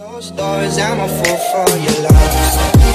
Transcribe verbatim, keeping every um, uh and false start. Those stories I'm a fool for your love.